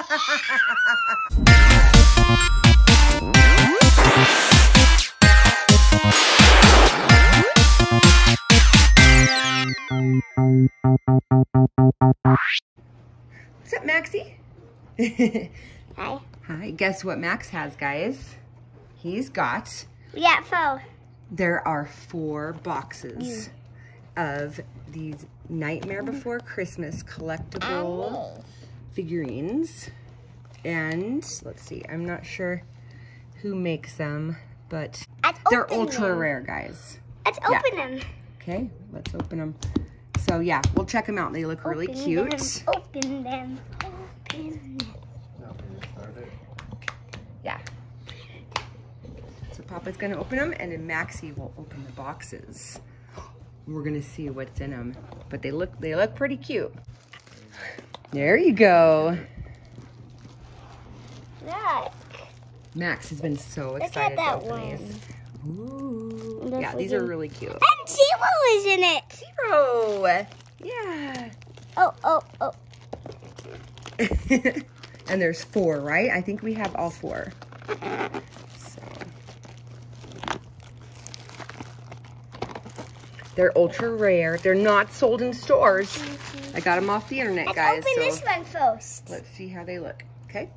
What's up, Maxie? Hi. Hi. Guess what Max has, guys? He's got... We got four. There are 4 boxes of these Nightmare Before Christmas collectible figurines. And let's see, I'm not sure who makes them, but they're ultra rare, guys. Let's open them. Okay, let's open them. So yeah, we'll check them out. They look really cute. Open them. Open them. Yeah. So Papa's gonna open them, and then Maxie will open the boxes. We're gonna see what's in them, but they look pretty cute. There you go. Look. Max has been so excited about these. Ooh. Yeah, these are really cute. And Zero is in it. Zero. Yeah. Oh. And there's 4, right? I think we have all 4. So. They're ultra rare. They're not sold in stores. I got them off the internet, guys. Let's open this one first. Let's see how they look. Okay.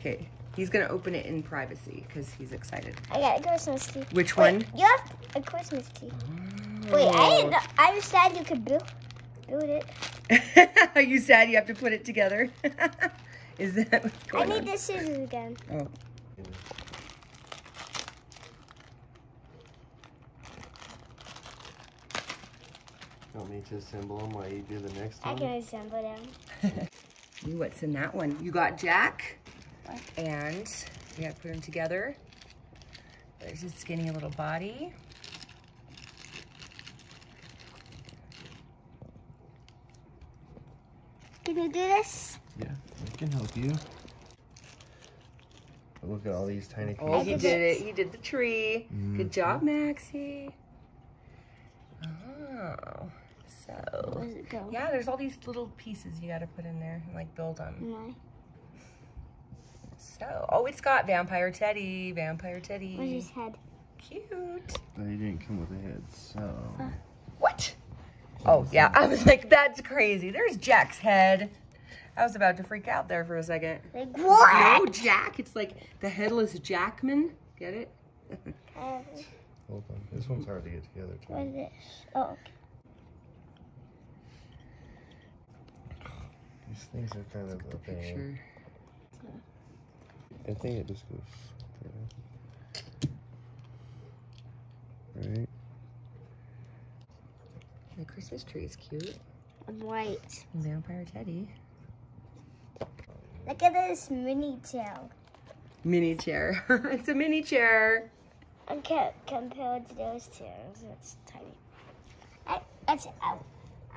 Okay. He's going to open it in privacy because he's excited. I got a Christmas tree. Which one? You have a Christmas tree. Oh. Wait, I didn't know. I was sad you could build it. Are you sad you have to put it together? Is that what's going on? I need the scissors again. Oh. Don't need to assemble them while you do the next one. I can assemble them. What's in that one? You got Jack. And we have to put them together. There's his skinny little body. Can you do this? Yeah, I can help you. Look at all these tiny pieces. Oh, you did it. You did the tree. Mm-hmm. Good job, Maxie. Oh, so. Where does it go? Yeah, there's all these little pieces you got to put in there and like build them. Mm-hmm. So, oh, it's got Vampire Teddy. Vampire Teddy. Where's his head? Cute. But he didn't come with a head, so. What? Oh, yeah. I was like, that's crazy. There's Jack's head. I was about to freak out there for a second. Like, what? No, Jack. It's like the headless Jackman. Get it? Hold on. This one's hard to get together, too. What is this? Oh, okay. These things are kind of a picture. I think it just goes there. Right. The Christmas tree is cute. And white. Vampire Teddy. Look at this mini chair. Mini chair. It's a mini chair. I can't compare it to those chairs. It's tiny. I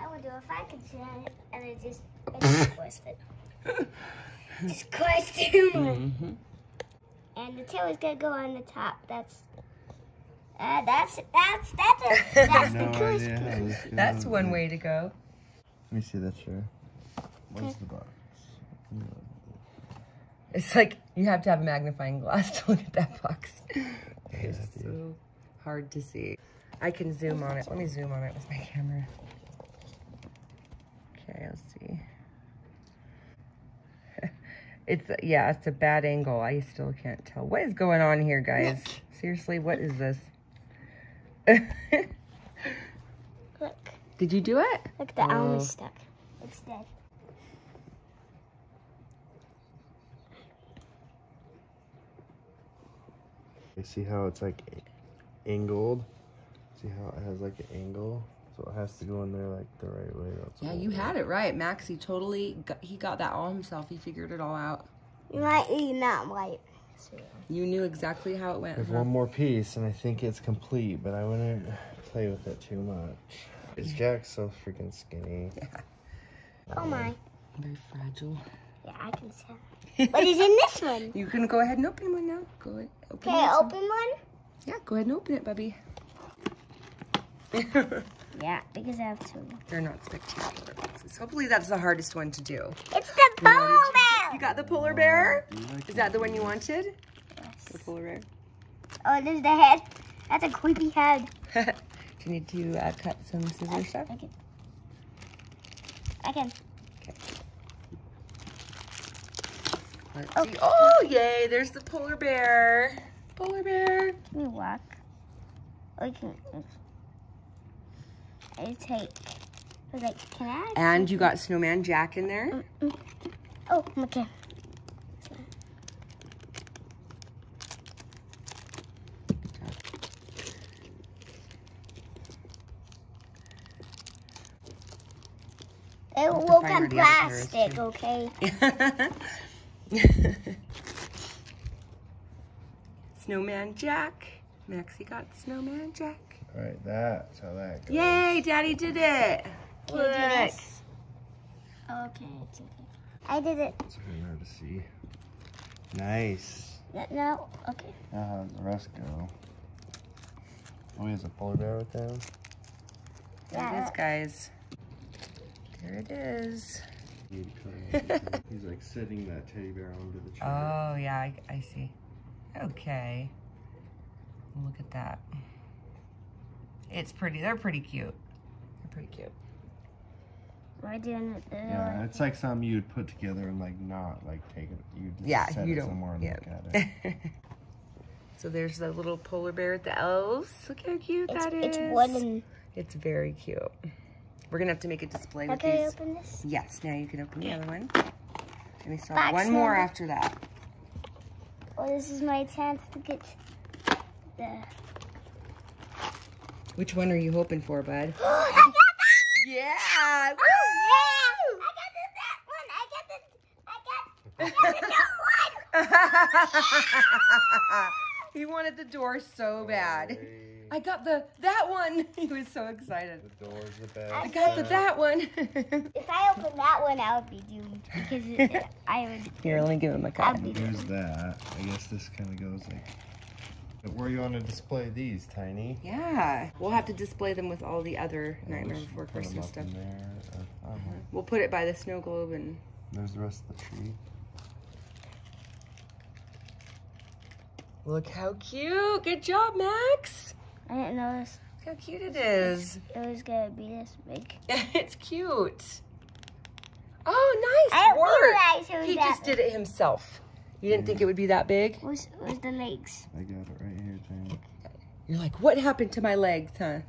would do if I could sit on it, and it just was it. This costume. Mm-hmm. And the tail is gonna go on the top. That's no the costume. That's one way to go. Let me see that chair. Where's the box? It's like you have to have a magnifying glass to look at that box. It's so hard to see. I can zoom on it. Let me zoom on it with my camera. Okay, let's see. It's a bad angle. I still can't tell. What is going on here, guys? Look. Seriously, what is this? Look. Did you do it? Look, the arm is stuck. It's dead. You see how it's like angled? See how it has like an angle? So it has to go in there like the right way. Yeah, you had it right, Max. He got that all himself. He figured it all out. You're not right. You knew exactly how it went. There's one more piece, and I think it's complete, but I wouldn't play with it too much. Is Jack so freaking skinny? Yeah. Oh my. Very fragile. Yeah, I can tell. What is in this one? You can go ahead and open one now. Go ahead. Can I open one? Yeah, go ahead and open it, Bubby. Yeah, because I have two. They're not spectacular boxes. Hopefully that's the hardest one to do. It's the polar bear! You got the polar bear? Is that the one you wanted? Yes. The polar bear? Oh, there's the head. That's a creepy head. Do you need to cut some scissors stuff? I can. Okay. Let's see. Oh, yay! There's the polar bear. Polar bear. Can you walk? Oh, you can. I take. I was like, can I? And you got Snowman Jack in there. Oh, okay. It woke on plastic, okay? Snowman Jack. Maxie got Snowman Jack. All right, that's how that goes. Yay, Daddy did it. Look. Okay, it's okay. I did it. It's really hard to see. Nice. No, okay. Now how did the rest go? Oh, there's a polar bear with them. Yeah. There it is, guys. There it is. He's like sitting that teddy bear under the chair. Oh, yeah, I see. Okay. Look at that. It's pretty. They're pretty cute. They're pretty cute. We're doing it there. Yeah, it's like something you'd put together and like not like take it. You just set it somewhere and look at it. So there's the little polar bear with the elves. Look how cute that is. It's wooden. It's very cute. We're gonna have to make a display with these. Can I open this? Yes. Now you can open the other one. And we still have one more after that. Oh, this is my chance to get the. Which one are you hoping for, bud? I got that! Yeah! Woo! Oh, yeah! I got that one! He wanted the door so bad. I got that one. He was so excited. The door's the best. I got that one. If I open that one, I would be doomed because I would. Here, let me give him a copy. There's that. I guess this kind of goes like. Where you want to display these, Tiny? Yeah, we'll have to display them with all the other Nightmare Before Christmas stuff. We'll put it by the snow globe and. There's the rest of the tree. Look how cute! Good job, Max. I didn't notice. Look how cute it is. It was gonna be this big. It's cute. Oh, nice work! He just did it himself. You didn't think it would be that big? Where's the legs? I got it right here, Tiny. You're like, what happened to my legs, huh?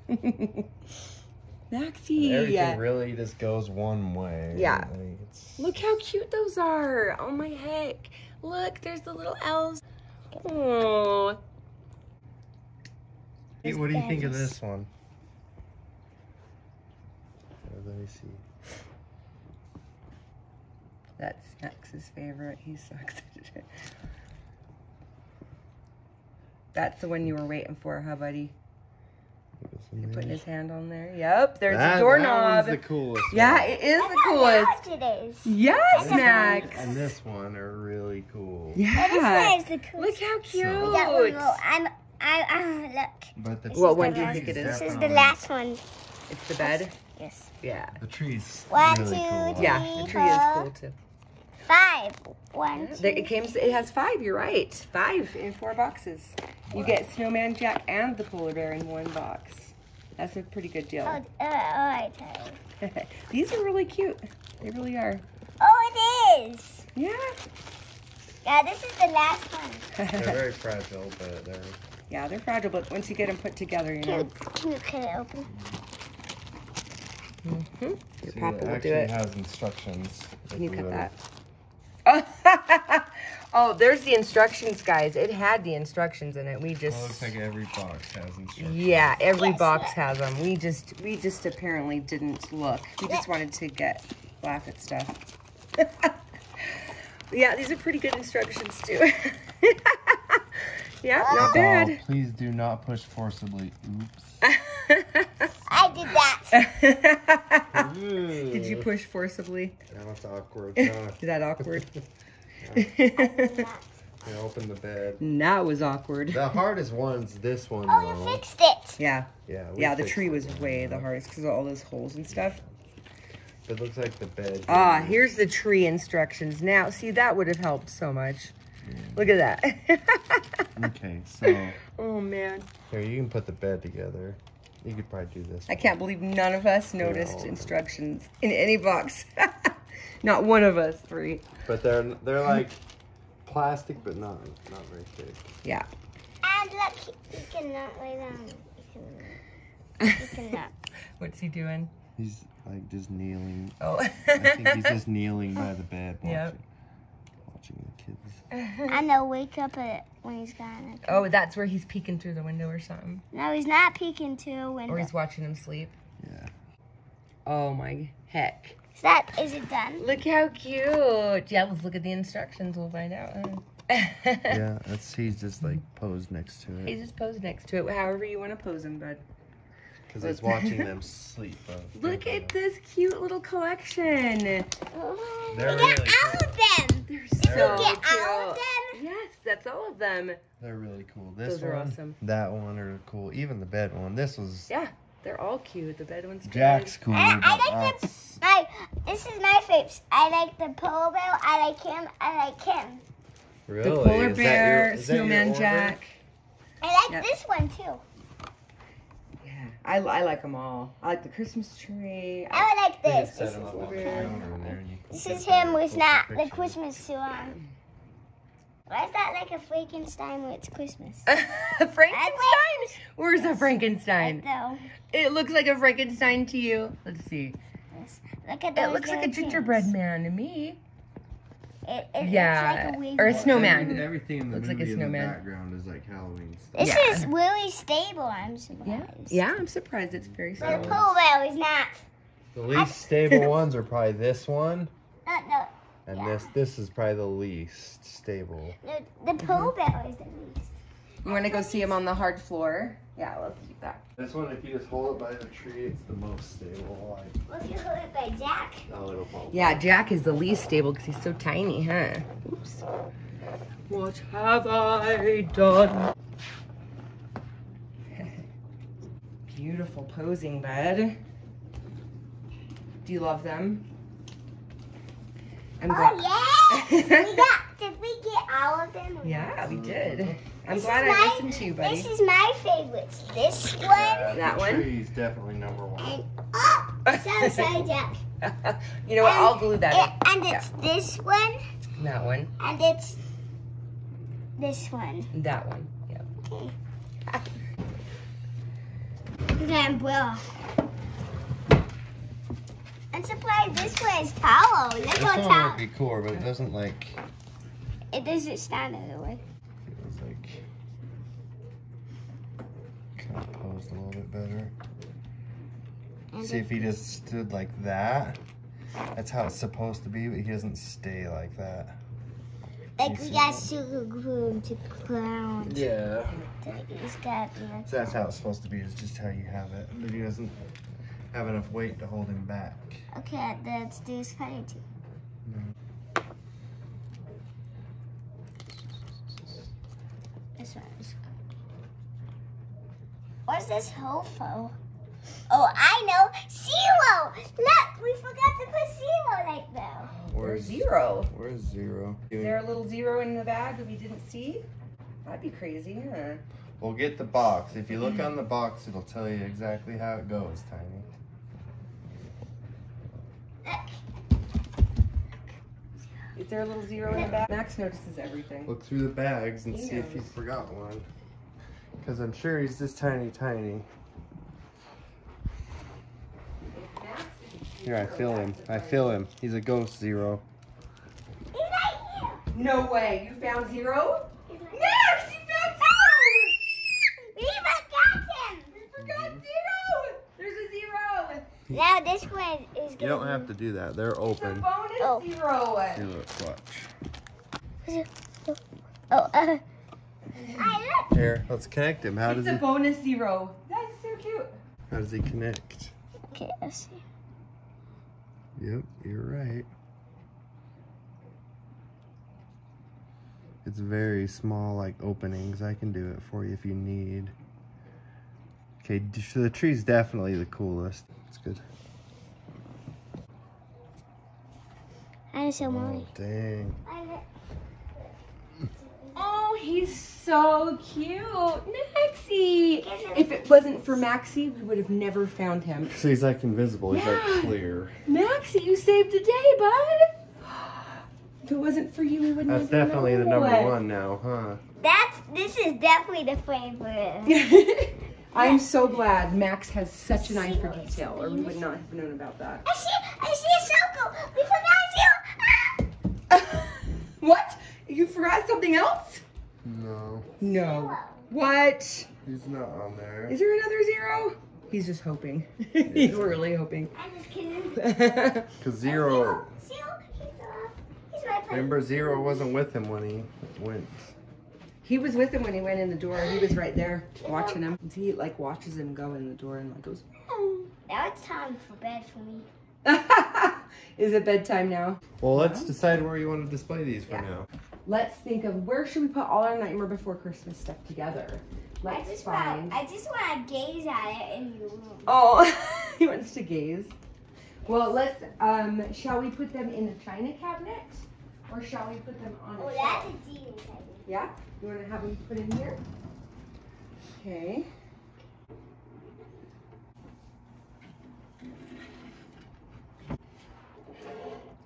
Maxie. Everything really just goes one way. Yeah. Like, look how cute those are. Oh my heck! Look, there's the little elves. Oh. Hey, what do you think of this one? Let me see. That's Max's favorite. He's so excited. That's the one you were waiting for, huh, buddy? You're putting his hand on there. Yep, there's a doorknob. That one's the coolest one. Yeah, it is the coolest. It is. Yes, Max. And this one are really cool. Yeah. This one is the coolest. Look how cute. That one will, look. But what one do you think it is? This is the last one. It's the bed? Yes. Yeah. The tree's really cool. Yeah, the tree is cool too. 5. 1, 2. It has 5, you're right. 5 in 4 boxes. You get Snowman Jack and the polar bear in one box. That's a pretty good deal. Oh, I tell you. These are really cute. They really are. Oh, it is. Yeah. Yeah, this is the last one. They're very fragile, but they're. Yeah, they're fragile, but once you get them put together, you know. Can it open? Your papa will do it. It has instructions. Can you cut that? Oh, there's the instructions, guys. It had the instructions in it. We just. Well, it looks like every box has instructions. Yeah, every box has them. We just apparently didn't look. We just wanted to laugh at stuff. Yeah, these are pretty good instructions too. Yeah, not bad. Please do not push forcibly. Oops. I did that. Did you push forcibly? That's awkward. Is that awkward? Yeah. And open the bed. And that was awkward. The hardest one's this one. Oh, though. You fixed it. Yeah. Yeah. Yeah, the tree was way the hardest because of all those holes and stuff. It looks like the bed. Ah, here's the tree instructions. Now, see, that would have helped so much. Yeah. Look at that. Okay, so. Oh, man. Here, you can put the bed together. You could probably do this. I can't believe none of us noticed instructions in any box. Not one of us three. But they're like plastic, but not very thick. Yeah. And look, you cannot lay down. You cannot. What's he doing? He's like just kneeling. Oh. I think he's just kneeling by the bed watching. Yep. Watching the kids. And they'll wake up at when he's gone. Oh, that's where he's peeking through the window or something. No, he's not peeking through a window. Or he's watching him sleep. Yeah. Oh my heck. So that is it done. Look how cute. Yeah, let's look at the instructions. We'll find out. Yeah, that's he's just like posed next to it. He's just posed next to it. However you want to pose him, bud. Because he's watching them sleep. Look at this cute little collection. They're really cool. All of them. They're so cute. All of them? Yes, that's all of them. They're really cool. Those are awesome. That one are cool. Even the bed one. This was. Yeah, they're all cute. The bed one's cute. Jack's cool. I like them. This is my faves. I like the polar bear. I like him. Really? The polar bear, snowman Jack. I like this one too. I like them all. I like the Christmas tree. I like this. This is him with not the Christmas suit on. Why is that like a Frankenstein when it's Christmas? Frankenstein? Where's the Frankenstein? It looks like a Frankenstein to you. Let's see. Look at that. It looks like a gingerbread man to me. It looks like a or a snowman. Everything in the looks movie like a snowman. In the background is like Halloween stuff. This is really stable, I'm surprised. Yeah, I'm surprised it's very stable. The pool is not. The least stable ones are probably this one. No. And this is probably the least stable. The pool is the least. You want to go see him on the hard floor? Yeah, let's keep that. This one, if you just hold it by the tree, it's the most stable. Well, if you hold it by Jack. No, it'll fall. Yeah, Jack is the least stable because he's so tiny, huh? Oops. What have I done? Beautiful posing, bud. Do you love them? Yes! Did we get all of them? Yeah, we did. I'm glad I listened to you, buddy. This is my favorite. This one. That one. Tree's definitely number one. And upside up. You know what? I'll glue that in. And it's this one. That one. And it's this one. That one. Yep. Okay. Look at umbrella. I'm surprised this one is tall. This one would be cool, but it doesn't like. It doesn't stand the other way. Feels like kind of posed a little bit better. And see if he just stood like that. That's how it's supposed to be, but he doesn't stay like that. Like we got sugar glue to ground. Yeah. So that's how it's supposed to be. It's just how you have it, but he doesn't have enough weight to hold him back. Okay, let's do his funny too. This one is good. What's this hofo? Oh, I know. Zero! Look, we forgot to put zero right there. Where's zero? Where's zero? Is there a little zero in the bag that we didn't see? That'd be crazy, huh? We'll get the box. If you look on the box, it'll tell you exactly how it goes, Tiny. Is there a little zero in the bag? Max notices everything. Look through the bags and see if he forgot one. Because I'm sure he's this tiny. Here, I feel him. He's a ghost zero. He's right here. No way. You found zero? Max, you found zero! We forgot him! We forgot zero! There's a zero! Now this one is good. You don't have to do that. They're open. Zero. Watch. I look. Here, let's connect him. How does he? It's a bonus zero. That's so cute. How does he connect? Okay, let's see. Yep, you're right. It's very small, like, openings. I can do it for you if you need. Okay, so the tree's definitely the coolest. It's good. I just saw Molly. Oh, dang. Oh, he's so cute. Maxie! If it wasn't for Maxie, we would have never found him. So he's, like, invisible. Yeah. He's, like, clear. Maxie, you saved the day, bud! If it wasn't for you, we wouldn't have. That's definitely the number one now, huh? This is definitely the favorite. I'm so glad Max has such an eye for detail, or we would not have known about that. I see a circle! We forgot you! Ah! What? You forgot something else? No. No. What? He's not on there. Is there another zero? He's just hoping. Yeah. He's really hoping. I'm just kidding. Because zero... Remember, zero wasn't with him when he went. He was with him when he went in the door. He was right there watching him. He like watches him go in the door and like goes. Now it's time for bed for me. Is it bedtime now? Well, let's decide where you want to display these for now. Let's think of where should we put all our Nightmare Before Christmas stuff together. Let's find. I just want to gaze at it in your room. Oh, he wants to gaze. Well, let's. Shall we put them in the china cabinet? Or shall we put them on a shelf? Oh, that's a zero. Yeah? You want to have them put in here? Okay.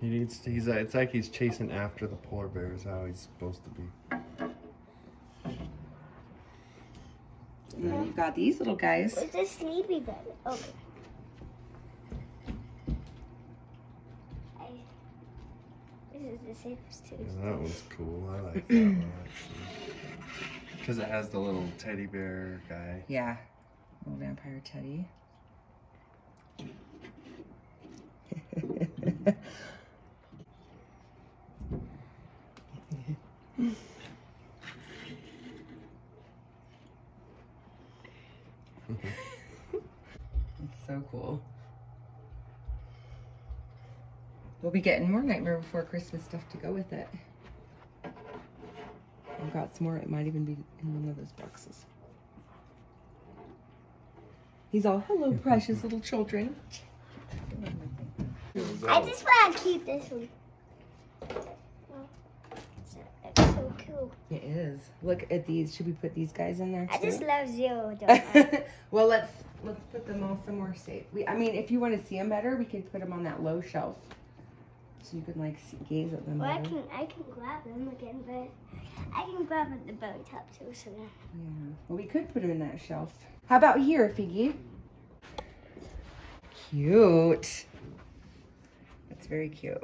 He needs to, it's like he's chasing after the polar bear is how he's supposed to be. And then you've got these little guys. It's a sleepy bed. Okay. The safest too. Yeah, that one's cool. I like that one actually. Because it has the little teddy bear guy. Yeah. Little vampire teddy. It's so cool. We'll be getting more Nightmare Before Christmas stuff to go with it. I've got some more. It might even be in one of those boxes. He's all, hello, precious little children. I just want to keep this one. It's so cool. It is. Look at these. Should we put these guys in there too? I just love zero, don't I? Well, let's put them all somewhere safe. I mean, if you want to see them better, we can put them on that low shelf. So you can like gaze at them. Well, I can grab them again, but I can grab at the bone top too. So yeah. Well, we could put them in that shelf. How about here, Figgy? Cute. That's very cute.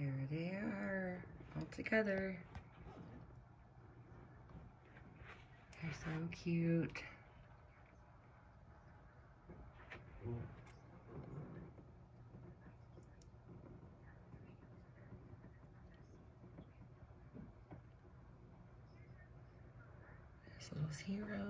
There they are, all together. They're so cute. Little hero.